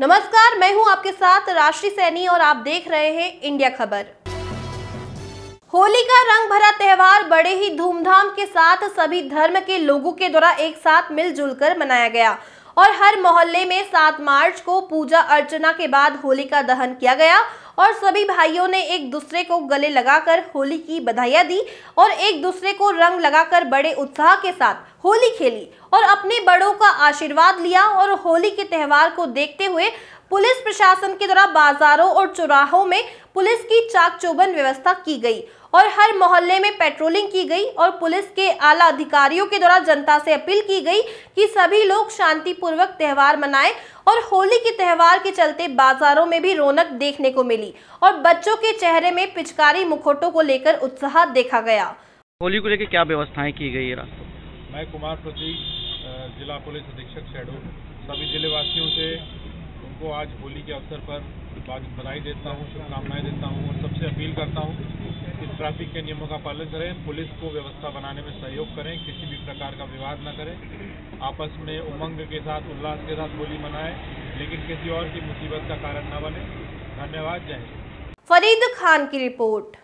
नमस्कार, मैं हूं आपके साथ राशि सैनी और आप देख रहे हैं इंडिया खबर। होली का रंग भरा त्यौहार बड़े ही धूमधाम के साथ सभी धर्म के लोगों के द्वारा एक साथ मिलजुल कर मनाया गया और हर मोहल्ले में 7 मार्च को पूजा अर्चना के बाद होलिका दहन किया गया और सभी भाइयों ने एक दूसरे को गले लगाकर होली की बधाइयां दी और एक दूसरे को रंग लगाकर बड़े उत्साह के साथ होली खेली और अपने बड़ों का आशीर्वाद लिया। और होली के त्यौहार को देखते हुए पुलिस प्रशासन के द्वारा बाजारों और चौराहों में पुलिस की चाकचौबंद व्यवस्था की गई और हर मोहल्ले में पेट्रोलिंग की गई और पुलिस के आला अधिकारियों के द्वारा जनता से अपील की गई कि सभी लोग शांतिपूर्वक त्यौहार मनाएं। और होली के त्यौहार के चलते बाजारों में भी रौनक देखने को मिली और बच्चों के चेहरे में पिचकारी मुखौटों को लेकर उत्साह देखा गया। होली को लेकर क्या व्यवस्थाएं की गई है? मैं कुमार प्रतीक, जिला पुलिस अधीक्षक शहडोल, सभी जिलेवासियों से उनको आज होली के अवसर पर बधाई देता हूँ, शुभकामनाएं देता हूँ और सबसे अपील करता हूँ कि ट्रैफिक के नियमों का पालन करें, पुलिस को व्यवस्था बनाने में सहयोग करें, किसी भी प्रकार का विवाद न करें, आपस में उमंग के साथ उल्लास के साथ होली मनाएं, लेकिन किसी और की मुसीबत का कारण न बने। धन्यवाद, जय फरीद खान की रिपोर्ट।